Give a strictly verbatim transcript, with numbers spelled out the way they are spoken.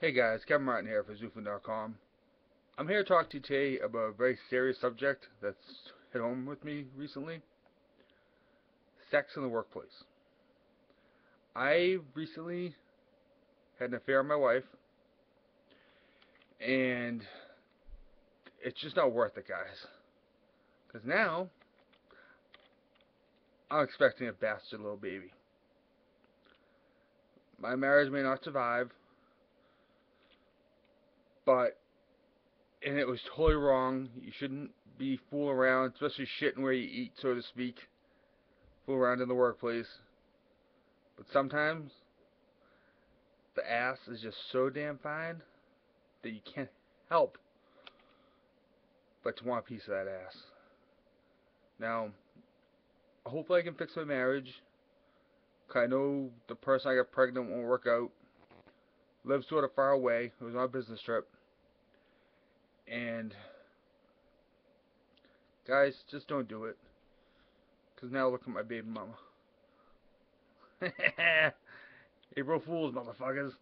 Hey guys, Kevin Martin here for X U F N dot com. I'm here to talk to you today about a very serious subject that's hit home with me recently. Sex in the workplace. I recently had an affair with my wife, and it's just not worth it, guys. Because now, I'm expecting a bastard little baby. My marriage may not survive. But, and it was totally wrong. You shouldn't be fooling around, especially shitting where you eat, so to speak. Fool around in the workplace. But sometimes, the ass is just so damn fine that you can't help but to want a piece of that ass. Now, hopefully I can fix my marriage. Cause I know the person I got pregnant won't work out. Lived sort of far away. It was on a business trip. And guys, just don't do it, because now look at my baby mama. April Fools, motherfuckers.